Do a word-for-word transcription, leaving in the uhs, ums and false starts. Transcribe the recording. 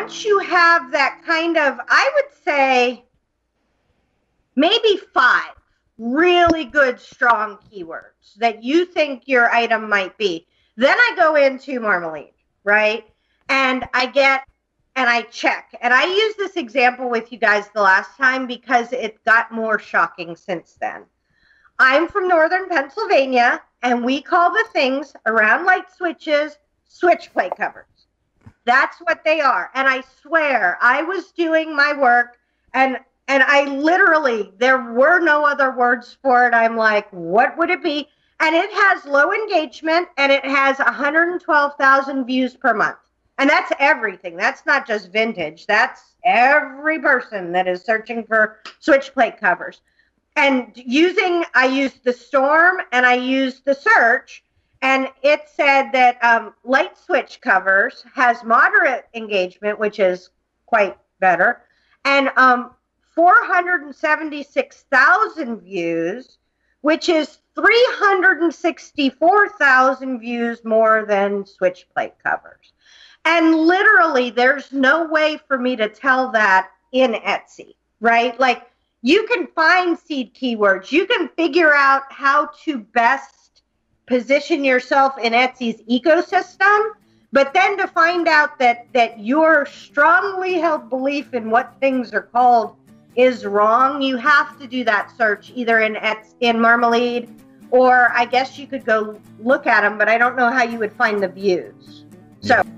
once you have that kind of, I would say, maybe five really good, strong keywords that you think your item might be, then I go into Marmalead, right? And I get, and I check. And I used this example with you guys the last time because it got more shocking since then. I'm from northern Pennsylvania, and we call the things around light switches switch plate covers. That's what they are. And I swear, I was doing my work, and and I literally, there were no other words for it. I'm like, what would it be? And it has low engagement, and it has one hundred twelve thousand views per month. And that's everything. That's not just vintage. That's every person that is searching for switch plate covers. And using, I used the storm and I used the search, and it said that um, light switch covers has moderate engagement, which is quite better, and um, four hundred seventy-six thousand views, which is three hundred sixty-four thousand views more than switch plate covers. And literally, there's no way for me to tell that in Etsy, right? Like, you can find seed keywords. You can figure out how to best position yourself in Etsy's ecosystem. But then to find out that, that your strongly held belief in what things are called is wrong, you have to do that search either in Etsy, in Marmalead, or I guess you could go look at them, but I don't know how you would find the views. So.